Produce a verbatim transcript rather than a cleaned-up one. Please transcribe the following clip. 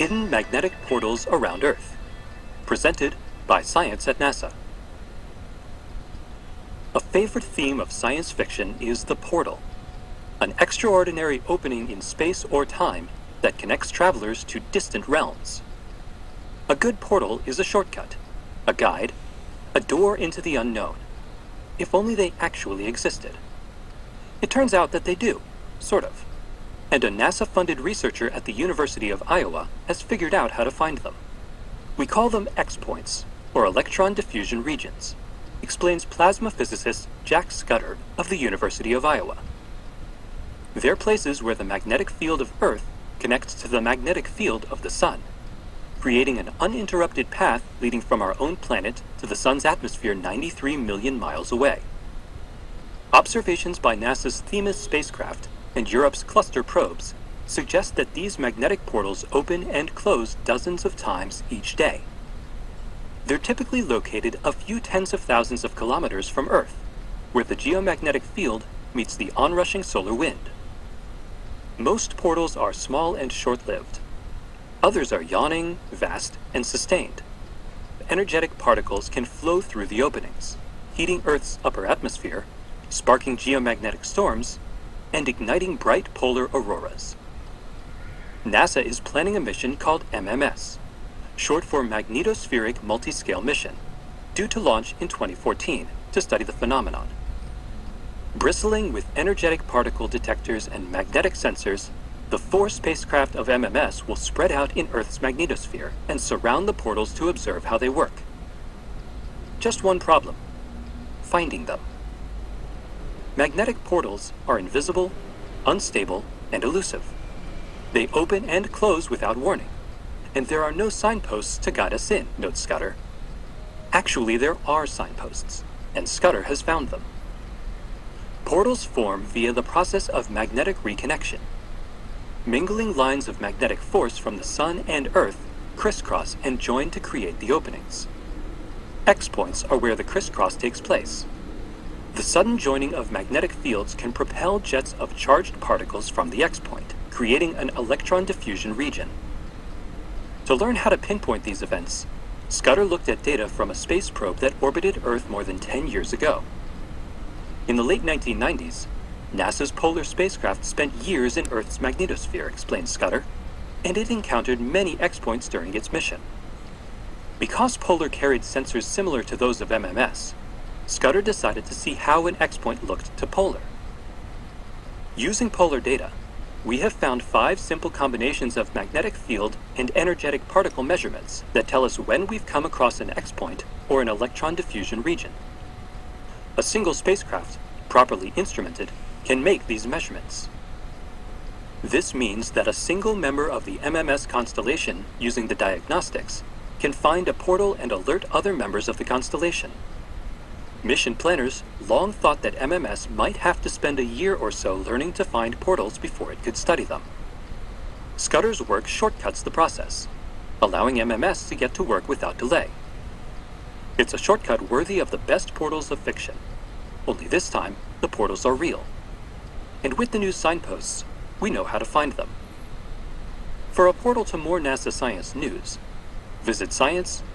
Hidden Magnetic Portals Around Earth, presented by Science at NASA. A favorite theme of science fiction is the portal, an extraordinary opening in space or time that connects travelers to distant realms. A good portal is a shortcut, a guide, a door into the unknown, if only they actually existed. It turns out that they do, sort of, and a NASA-funded researcher at the University of Iowa has figured out how to find them. We call them X-points, or electron diffusion regions, explains plasma physicist Jack Scudder of the University of Iowa. They're places where the magnetic field of Earth connects to the magnetic field of the Sun, creating an uninterrupted path leading from our own planet to the Sun's atmosphere ninety-three million miles away. Observations by NASA's Themis spacecraft and Europe's cluster probes suggest that these magnetic portals open and close dozens of times each day. They're typically located a few tens of thousands of kilometers from Earth, where the geomagnetic field meets the onrushing solar wind. Most portals are small and short-lived. Others are yawning, vast, and sustained. Energetic particles can flow through the openings, heating Earth's upper atmosphere, sparking geomagnetic storms, and igniting bright polar auroras. NASA is planning a mission called M M S, short for Magnetospheric Multiscale Mission, due to launch in twenty fourteen to study the phenomenon. Bristling with energetic particle detectors and magnetic sensors, the four spacecraft of M M S will spread out in Earth's magnetosphere and surround the portals to observe how they work. Just one problem: finding them. Magnetic portals are invisible, unstable, and elusive. They open and close without warning, and there are no signposts to guide us in, notes Scudder. Actually, there are signposts, and Scudder has found them. Portals form via the process of magnetic reconnection. Mingling lines of magnetic force from the Sun and Earth crisscross and join to create the openings. X-points are where the crisscross takes place. The sudden joining of magnetic fields can propel jets of charged particles from the X-point, creating an electron diffusion region. To learn how to pinpoint these events, Scudder looked at data from a space probe that orbited Earth more than ten years ago. In the late nineteen nineties, NASA's Polar spacecraft spent years in Earth's magnetosphere, explains Scudder, and it encountered many X-points during its mission. Because Polar carried sensors similar to those of M M S, Scudder decided to see how an X-point looked to Polar. Using Polar data, we have found five simple combinations of magnetic field and energetic particle measurements that tell us when we've come across an X-point or an electron diffusion region. A single spacecraft, properly instrumented, can make these measurements. This means that a single member of the M M S constellation, using the diagnostics, can find a portal and alert other members of the constellation. Mission planners long thought that M M S might have to spend a year or so learning to find portals before it could study them. Scudder's work shortcuts the process, allowing M M S to get to work without delay. It's a shortcut worthy of the best portals of fiction, only this time the portals are real. And with the new signposts, we know how to find them. For a portal to more NASA science news, visit science dot org.